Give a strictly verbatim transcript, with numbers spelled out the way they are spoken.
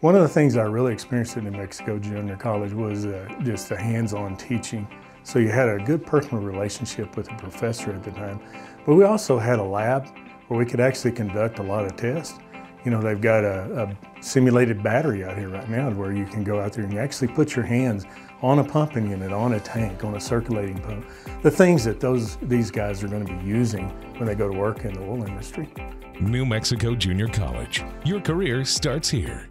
One of the things I really experienced at New Mexico Junior College was uh, just the hands-on teaching. So you had a good personal relationship with the professor at the time. But we also had a lab where we could actually conduct a lot of tests. You know, they've got a, a simulated battery out here right now where you can go out there and you actually put your hands on a pumping unit, on a tank, on a circulating pump. The things that those these guys are going to be using when they go to work in the oil industry. New Mexico Junior College. Your career starts here.